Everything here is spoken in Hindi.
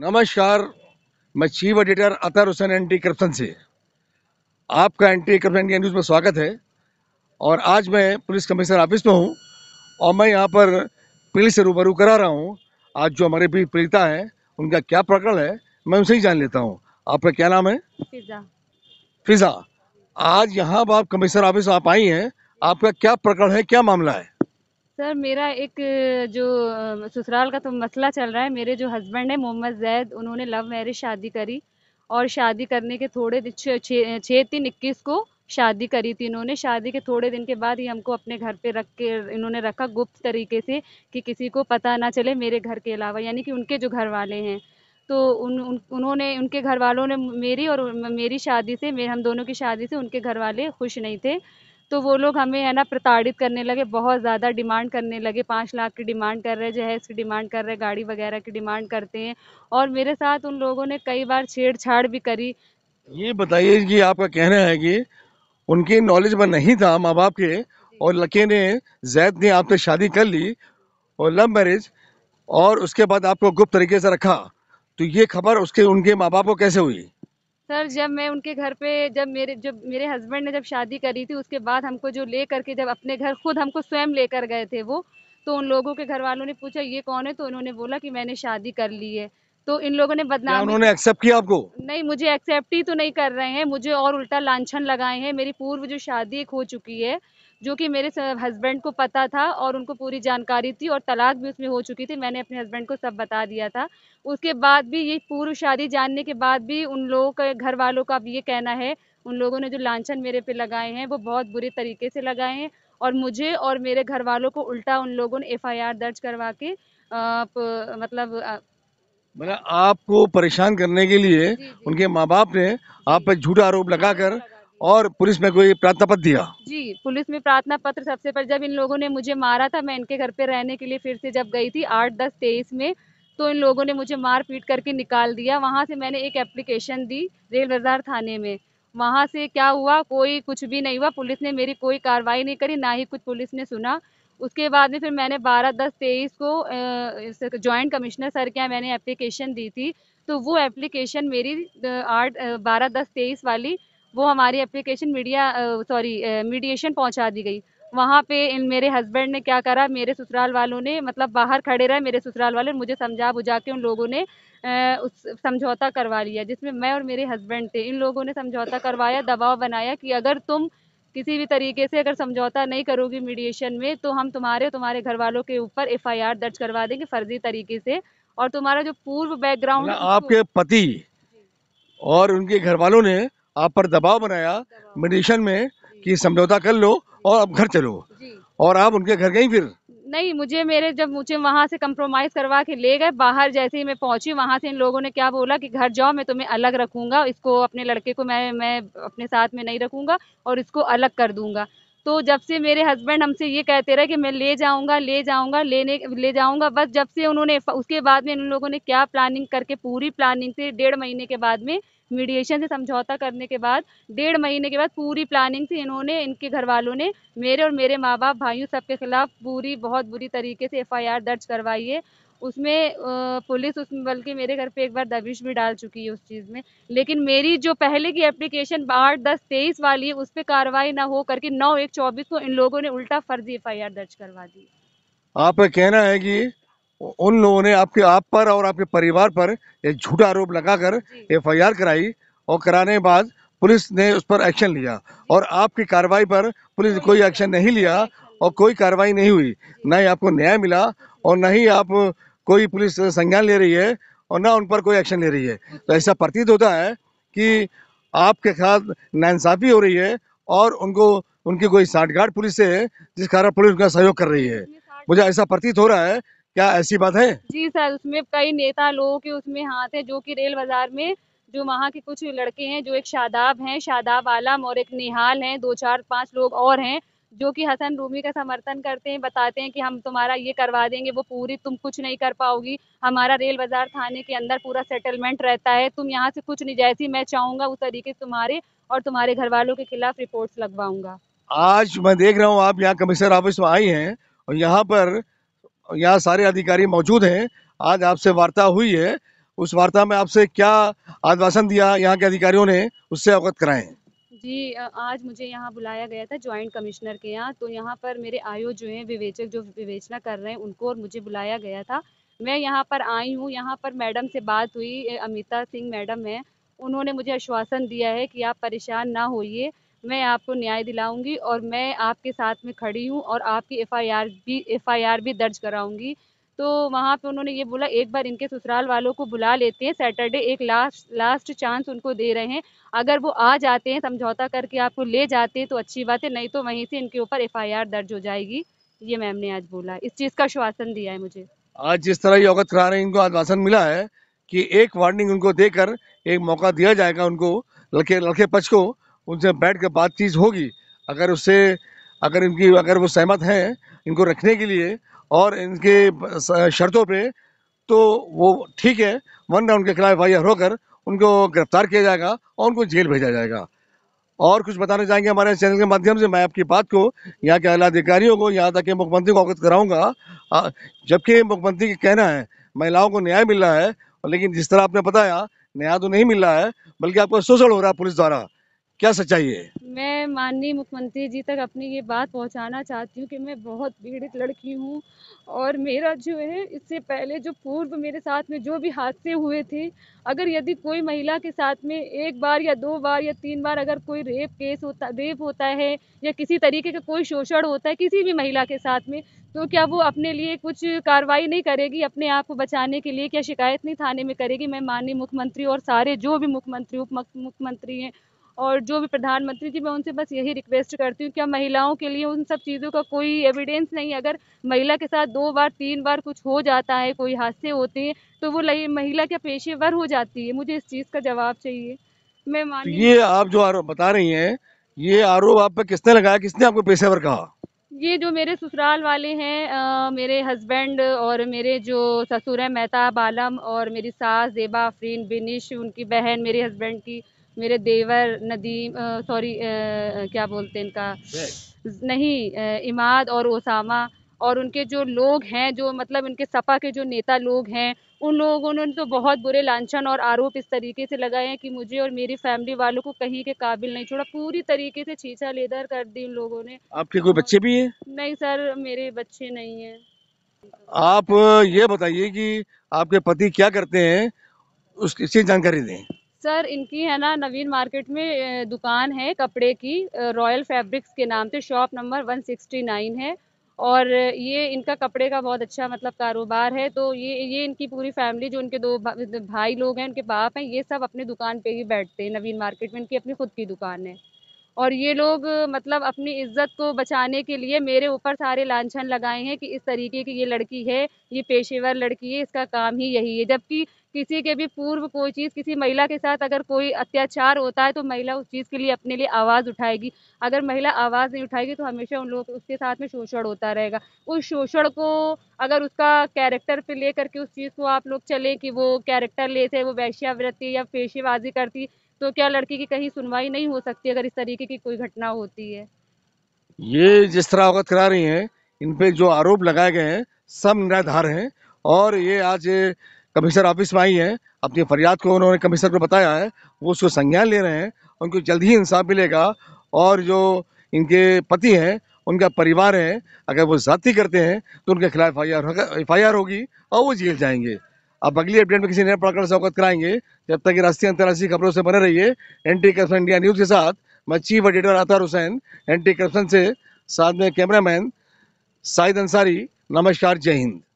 नमस्कार, मैं चीफ एडिटर अतर हुसैन एंटी करप्शन से। आपका एंटी करप्शन इंडिया न्यूज़ में स्वागत है। और आज मैं पुलिस कमिश्नर ऑफिस में हूं और मैं यहां पर पुलिस से रूबरू करा रहा हूं। आज जो हमारे बीच पीड़िता हैं, उनका क्या प्रकरण है मैं उनसे ही जान लेता हूं। आपका क्या नाम है? फिजा। आज यहाँ आप कमिश्नर ऑफिस आप आई हैं, आपका क्या प्रकरण है, क्या मामला है? सर, मेरा एक जो ससुराल का तो मसला चल रहा है। मेरे जो हस्बैंड है मोहम्मद जैद, उन्होंने लव मैरिज शादी करी और शादी करने के थोड़े दिन 6/3/21 को शादी करी थी इन्होंने। शादी के थोड़े दिन के बाद ही हमको अपने घर पे रख के इन्होंने रखा गुप्त तरीके से कि किसी को पता ना चले मेरे घर के अलावा, यानी कि उनके जो घर वाले हैं। तो उन्होंने उनके घर वालों ने मेरी शादी से हम दोनों की शादी से उनके घर वाले खुश नहीं थे। तो वो लोग हमें है ना प्रताड़ित करने लगे, बहुत ज़्यादा डिमांड करने लगे। 5 लाख की डिमांड कर रहे, जहेज की डिमांड कर रहे, गाड़ी वगैरह की डिमांड करते हैं। और मेरे साथ उन लोगों ने कई बार छेड़छाड़ भी करी। ये बताइए कि आपका कहना है कि उनके नॉलेज में नहीं था माँ बाप के, और लड़के ने जैद ने आपसे शादी कर ली और लव मैरिज, और उसके बाद आपको गुप्त तरीके से रखा। तो ये खबर उसके उनके माँ बाप को कैसे हुई? सर, जब मैं उनके घर पे जब मेरे हस्बैंड ने जब शादी करी थी, उसके बाद हमको जो ले करके जब अपने घर खुद हमको स्वयं लेकर गए थे वो, तो उन लोगों के घर वालों ने पूछा ये कौन है, तो उन्होंने बोला कि मैंने शादी कर ली है। तो इन लोगों ने बदनाम, उन्होंने एक्सेप्ट किया आपको? नहीं, मुझे एक्सेप्ट ही तो नहीं कर रहे हैं, मुझे और उल्टा लांछन लगाए हैं। मेरी पूर्व जो शादी एक हो चुकी है, जो कि मेरे हस्बैंड को पता था और उनको पूरी जानकारी थी, और तलाक भी उसमें हो चुकी थी, मैंने अपने हस्बैंड को सब बता दिया था। उसके बाद भी ये पूर्व शादी जानने के बाद भी उन लोगों के घर वालों का अब ये कहना है, उन लोगों ने जो लांछन मेरे पे लगाए हैं वो बहुत बुरे तरीके से लगाए हैं। और मुझे और मेरे घर वालों को उल्टा उन लोगों ने FIR दर्ज करवा के मतलब आपको परेशान करने के लिए उनके माँ बाप ने आप पर झूठा आरोप लगाकर और पुलिस में कोई प्रार्थना पत्र दिया? जी, पुलिस में प्रार्थना पत्र सबसे पहले, जब इन लोगों ने मुझे मारा था, मैं इनके घर पे रहने के लिए फिर से जब गई थी 8-10-23 में, तो इन लोगों ने मुझे मार पीट करके निकाल दिया वहाँ से। मैंने एक एप्लीकेशन दी रेल बाजार थाने में, वहाँ से क्या हुआ, कोई कुछ भी नहीं हुआ। पुलिस ने मेरी कोई कार्रवाई नहीं करी, ना ही कुछ पुलिस ने सुना। उसके बाद में फिर मैंने 12-10-23 को जॉइंट कमिश्नर सर के यहाँ मैंने एप्लीकेशन दी थी। तो वो एप्लीकेशन मेरी 8-12-10-23 वाली वो हमारी एप्लीकेशन मीडिएशन पहुंचा दी गई। वहाँ पे मेरे हस्बैंड ने क्या करा, मेरे ससुराल वालों ने मतलब बाहर खड़े रहे मेरे ससुराल वाले, मुझे समझा बुझा के उन लोगों ने उस समझौता करवा लिया, जिसमें मैं और मेरे हस्बैंड थे। इन लोगों ने समझौता करवाया, दबाव बनाया कि अगर तुम किसी भी तरीके से अगर समझौता नहीं करोगी मीडिएशन में, तो हम तुम्हारे घर वालों के ऊपर FIR दर्ज करवा देंगे फर्जी तरीके से, और तुम्हारा जो पूर्व बैकग्राउंड आपके पति और उनके घर वालों ने आप पर दबाव बनाया मीडिएशन में कि समझौता कर लो और अब घर चलो, और आप उनके घर गई? फिर नहीं, मुझे वहाँ से कंप्रोमाइज करवा के ले गए बाहर। जैसे ही मैं पहुँची वहाँ से, इन लोगों ने क्या बोला कि घर जाओ, मैं तुम्हें अलग रखूंगा, इसको अपने लड़के को मैं अपने साथ में नहीं रखूंगा और इसको अलग कर दूंगा। तो जब से मेरे हस्बैंड हमसे ये कहते रहे कि मैं ले जाऊंगा, बस जब से उन्होंने उसके बाद में इन लोगों ने क्या प्लानिंग करके पूरी प्लानिंग से 1.5 महीने के बाद में मीडिएशन से समझौता करने के बाद 1.5 महीने के बाद पूरी प्लानिंग से इन्होंने इनके घर वालों ने मेरे और मेरे माँ बाप भाइयों सबके खिलाफ बहुत बुरी तरीके से FIR दर्ज करवाई है। उसमें पुलिस बल्कि मेरे घर पे एक बार दबिश भी डाल चुकी है उस चीज़ में। लेकिन मेरी जो पहले की एप्लीकेशन 8-10-23 वाली, उस पर कार्रवाई ना हो करके 9-1-24 को इन लोगों ने उल्टा फर्जी FIR दर्ज करवा दी। आपका कहना है कि उन लोगों ने आपके आप पर और आपके परिवार पर एक झूठा आरोप लगाकर FIR कराई, और कराने के बाद पुलिस ने उस पर एक्शन लिया, और आपकी कार्रवाई पर पुलिस ने कोई एक्शन नहीं लिया और कोई कार्रवाई नहीं हुई। ना ही आपको न्याय मिला और ना ही आप कोई पुलिस संज्ञान ले रही है और ना उन पर कोई एक्शन ले रही है। तो ऐसा प्रतीत होता है कि आपके साथ नाइंसाफी हो रही है और उनकी कोई साठगांठ पुलिस से है, जिस कारण पुलिस उनका सहयोग कर रही है। मुझे ऐसा प्रतीत हो रहा है, क्या ऐसी बात है? जी सर, उसमें कई नेता लोगों के उसमें हाथ है, जो कि रेल बाजार में जो वहाँ के कुछ लड़के हैं, जो एक शादाब हैं, शादाब आलम, और एक निहाल हैं, 2-4-5 लोग और हैं जो कि हसन रूमी का समर्थन करते हैं, बताते हैं कि हम तुम्हारा ये करवा देंगे वो पूरी, तुम कुछ नहीं कर पाओगी, हमारा रेल बाजार थाने के अंदर पूरा सेटलमेंट रहता है, तुम यहाँ से कुछ नहीं, जैसी मैं चाहूँगा उस तरीके से तुम्हारे और तुम्हारे घर वालों के खिलाफ रिपोर्ट्स लगवाऊंगा। आज मैं देख रहा हूँ आप यहाँ कमिश्नर ऑफिस में आई हैं और यहाँ सारे अधिकारी मौजूद हैं। आज आपसे वार्ता हुई है उस वार्ता में आपसे क्या आश्वासन दिया यहाँ के अधिकारियों ने, उससे अवगत कराएं। जी, आज मुझे यहाँ बुलाया गया था ज्वाइंट कमिश्नर के यहाँ, तो यहाँ पर मेरे आयो जो हैं विवेचक जो विवेचना कर रहे हैं उनको और मुझे बुलाया गया था। मैं यहाँ पर आई हूँ, यहाँ पर मैडम से बात हुई, अमिता सिंह मैडम हैं, उन्होंने मुझे आश्वासन दिया है कि आप परेशान ना होइए, मैं आपको न्याय दिलाऊंगी और मैं आपके साथ में खड़ी हूँ और आपकी एफआईआर भी दर्ज कराऊँगी। तो वहाँ पे उन्होंने ये बोला एक बार इनके ससुराल वालों को बुला लेते हैं, सैटरडे एक लास्ट चांस उनको दे रहे हैं, अगर वो आ जाते हैं समझौता करके आपको ले जाते हैं तो अच्छी बात है, नहीं तो वहीं से इनके ऊपर एफआईआर दर्ज हो जाएगी। ये मैम ने आज बोला, इस चीज़ का आश्वासन दिया है मुझे। आज जिस तरह ये अवगत करा रहे हैं, इनको आश्वासन मिला है कि एक वार्निंग उनको देकर एक मौका दिया जाएगा, उनको लड़के पक्ष को उनसे बैठ कर बातचीत होगी, अगर वो सहमत हैं इनको रखने के लिए और इनके शर्तों पे, तो वो ठीक है, वरना उनके खिलाफ एफआईआर होकर उनको गिरफ्तार किया जाएगा और उनको जेल भेजा जाएगा। और कुछ बताना चाहेंगे हमारे चैनल के माध्यम से, मैं आपकी बात को यहाँ के आला अधिकारियों को, यहाँ तक के मुख्यमंत्री को अवगत कराऊंगा। जबकि मुख्यमंत्री का कहना है महिलाओं को न्याय मिल रहा है, लेकिन जिस तरह आपने बताया न्याय तो नहीं मिल रहा है, बल्कि आपको शोषण हो रहा है पुलिस द्वारा, क्या सच्चाई है? मैं माननीय मुख्यमंत्री जी तक अपनी ये बात पहुंचाना चाहती हूं कि मैं बहुत पीड़ित लड़की हूं और मेरा जो है इससे पहले जो पूर्व मेरे साथ में जो भी हादसे हुए थे, अगर यदि कोई महिला के साथ में एक बार या दो बार या तीन बार अगर कोई रेप होता है या किसी तरीके का कोई शोषण होता है किसी भी महिला के साथ में, तो क्या वो अपने लिए कुछ कार्रवाई नहीं करेगी अपने आप को बचाने के लिए? क्या शिकायत नहीं थाने में करेगी? मैं माननीय मुख्यमंत्री और सारे जो भी मुख्यमंत्री उप मुख्यमंत्री हैं और जो भी प्रधानमंत्री जी, मैं उनसे बस यही रिक्वेस्ट करती हूँ, क्या महिलाओं के लिए उन सब चीज़ों का कोई एविडेंस नहीं? अगर महिला के साथ दो बार तीन बार कुछ हो जाता है, कोई हादसे होते हैं, तो वो महिला क्या पेशेवर हो जाती है? मुझे इस चीज़ का जवाब चाहिए। मैं मानी ये आप जो आरोप बता रही हैं, ये आरोप आप पर किसने लगाया, किसने आपको पेशेवर कहा? ये जो मेरे ससुराल वाले हैं, मेरे हस्बैंड और मेरे जो ससुर हैं मेहताब आलम और मेरी सास जेबा अफरीन बिनिश, उनकी बहन मेरे हस्बैंड की, मेरे देवर नदीम, सॉरी क्या बोलते हैं इनका, नहीं, इमाद और ओसामा, और उनके जो लोग हैं जो मतलब उनके सपा के जो नेता लोग हैं, उन लोगों ने तो बहुत बुरे लांछन और आरोप इस तरीके से लगाए हैं कि मुझे और मेरी फैमिली वालों को कहीं के काबिल नहीं छोड़ा, पूरी तरीके से छींचा लेदर कर दी उन लोगों ने। आपके कोई बच्चे भी हैं? नहीं सर, मेरे बच्चे नहीं हैं। आप ये बताइए कि आपके पति क्या करते हैं, उसकी जानकारी दें। सर, इनकी है ना नवीन मार्केट में दुकान है कपड़े की, रॉयल फैब्रिक्स के नाम से, शॉप नंबर 169 है, और ये इनका कपड़े का बहुत अच्छा मतलब कारोबार है। तो ये इनकी पूरी फैमिली जो इनके दो भाई लोग हैं, उनके बाप हैं, ये सब अपने दुकान पे ही बैठते हैं नवीन मार्केट में, इनकी अपनी खुद की दुकान है। और ये लोग मतलब अपनी इज्जत को बचाने के लिए मेरे ऊपर सारे लांछन लगाए हैं कि इस तरीके की ये लड़की है, ये पेशेवर लड़की है, इसका काम ही यही है। जबकि किसी के भी पूर्व कोई चीज़ किसी महिला के साथ अगर कोई अत्याचार होता है तो महिला उस चीज़ के लिए अपने लिए आवाज़ उठाएगी, अगर महिला आवाज़ नहीं उठाएगी तो हमेशा उन लोग उसके साथ में शोषण होता रहेगा। उस शोषण को अगर उसका कैरेक्टर पे ले करके उस चीज़ को आप लोग चले कि वो कैरेक्टर लेस है, वो वैश्यावृत्ति या पेशेबाजी करती, तो क्या लड़की की कहीं सुनवाई नहीं हो सकती अगर इस तरीके की कोई घटना होती है? ये जिस तरह अवगत करा रही हैं, इन पे जो आरोप लगाए गए हैं सब निराधार हैं, और ये आज कमिश्नर ऑफिस में आई हैं, अपनी फरियाद को उन्होंने कमिश्नर को बताया है, वो उसको संज्ञान ले रहे हैं, उनको जल्द ही इंसाफ मिलेगा। और जो इनके पति हैं, उनका परिवार है, अगर वो ज़्यादती करते हैं तो उनके खिलाफ एफआईआर होगी और वो जेल जाएंगे। अब अगली अपडेट में किसी नए प्रकरण से अवगत कराएंगे। जब तक ये राष्ट्रीय अंतर्राष्ट्रीय खबरों से बने रहिए एंटी करप्शन इंडिया न्यूज़ के साथ। मैं chief editor Attar Hussain, anti corruption से, साथ में कैमरामैन शाहिद अंसारी। नमस्कार, जय हिंद।